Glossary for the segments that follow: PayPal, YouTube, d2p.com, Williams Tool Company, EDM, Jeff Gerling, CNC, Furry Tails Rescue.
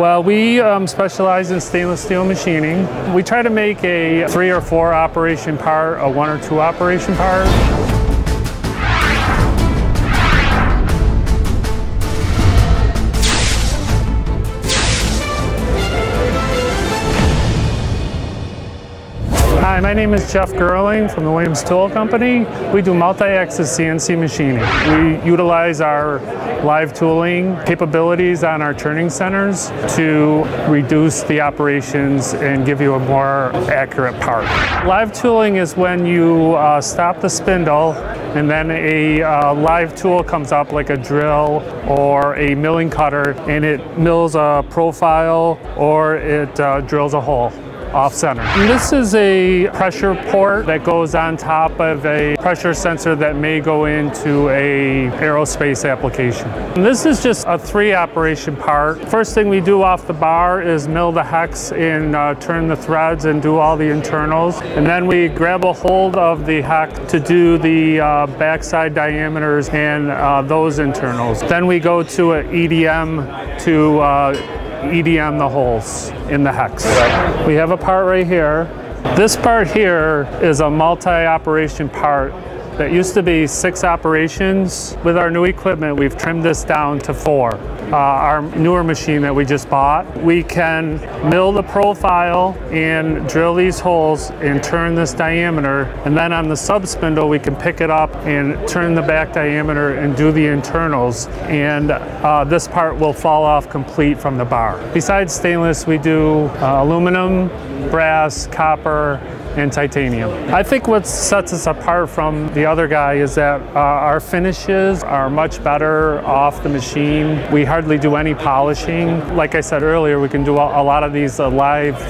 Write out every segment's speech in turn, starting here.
Well, we specialize in stainless steel machining. We try to make a 3 or 4 operation part, a 1 or 2 operation part. Hi, my name is Jeff Gerling from the Williams Tool Company. We do multi-axis CNC machining. We utilize our live tooling capabilities on our turning centers to reduce the operations and give you a more accurate part. Live tooling is when you stop the spindle and then a live tool comes up like a drill or a milling cutter, and it mills a profile or it drills a hole off center. This is a pressure port that goes on top of a pressure sensor that may go into an aerospace application. And this is just a 3 operation part. First thing we do off the bar is mill the hex and turn the threads and do all the internals. And then we grab a hold of the hex to do the backside diameters and those internals. Then we go to an EDM to EDM the holes in the hex. We have a part right here. This part here is a multi-operation part that used to be 6 operations. With our new equipment, we've trimmed this down to 4. Our newer machine that we just bought, we can mill the profile and drill these holes and turn this diameter, and then on the sub spindle we can pick it up and turn the back diameter and do the internals, and this part will fall off complete from the bar. Besides stainless, we do aluminum, brass, copper, and titanium. I think what sets us apart from the other guy is that our finishes are much better off the machine. We hardly do any polishing. Like I said earlier, we can do a lot of these live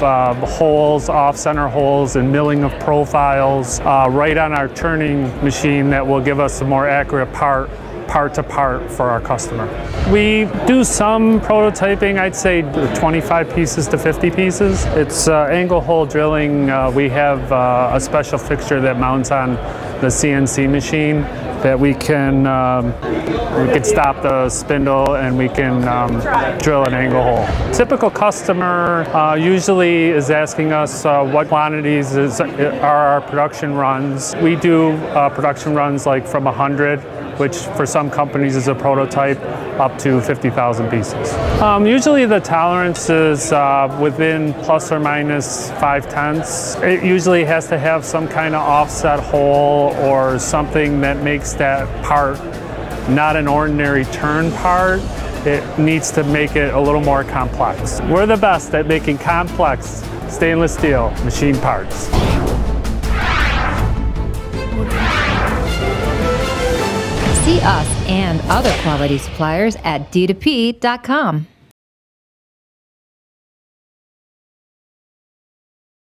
holes, off-center holes, and milling of profiles right on our turning machine that will give us a more accurate part to part for our customer. We do some prototyping, I'd say 25 pieces to 50 pieces. It's angle hole drilling. We have a special fixture that mounts on the CNC machine that we can stop the spindle and we can drill an angle hole. Typical customer usually is asking us what quantities are our production runs. We do production runs like from 100, which for some companies is a prototype, up to 50,000 pieces. Usually the tolerance is within plus or minus 5/10. It usually has to have some kind of offset hole or something that makes that part not an ordinary turn part. It needs to make it a little more complex. We're the best at making complex stainless steel machine parts. See us and other quality suppliers at d2p.com.